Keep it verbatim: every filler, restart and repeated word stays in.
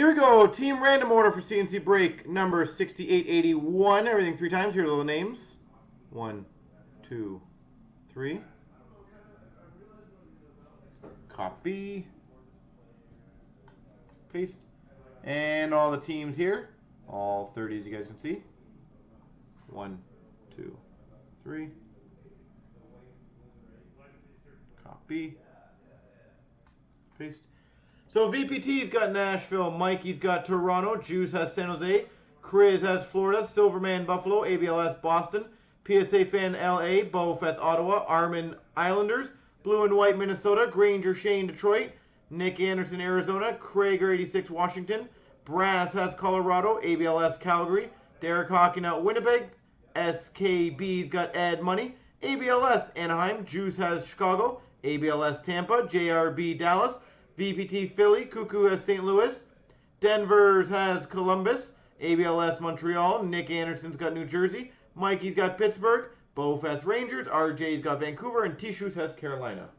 Here we go. Team Random order for C N C break number sixty-eight eighty-one. Everything three times. Here's all the names. One, two, three. Copy. Paste. And all the teams here. All thirty as you guys can see. One, two, three. Copy. Paste. So V P T's got Nashville, Mikey's got Toronto, Juice has San Jose, Chris has Florida, Silverman Buffalo, A B L S Boston, P S A Fan L A, Bofeth Ottawa, Armin Islanders, Blue and White Minnesota, Granger Shane Detroit, Nick Anderson Arizona, Krager eighty-six Washington, Brass has Colorado, A B L S Calgary, Derek Hawking out Winnipeg, S K B's got Ad Money, A B L S Anaheim, Juice has Chicago, A B L S Tampa, J R B Dallas, V P T Philly, Cuckoo has Saint Louis, Denver's has Columbus, A B L S Montreal, Nick Anderson's got New Jersey, Mikey's got Pittsburgh, Bofeth Rangers, R J's got Vancouver, and T-Shoes has Carolina.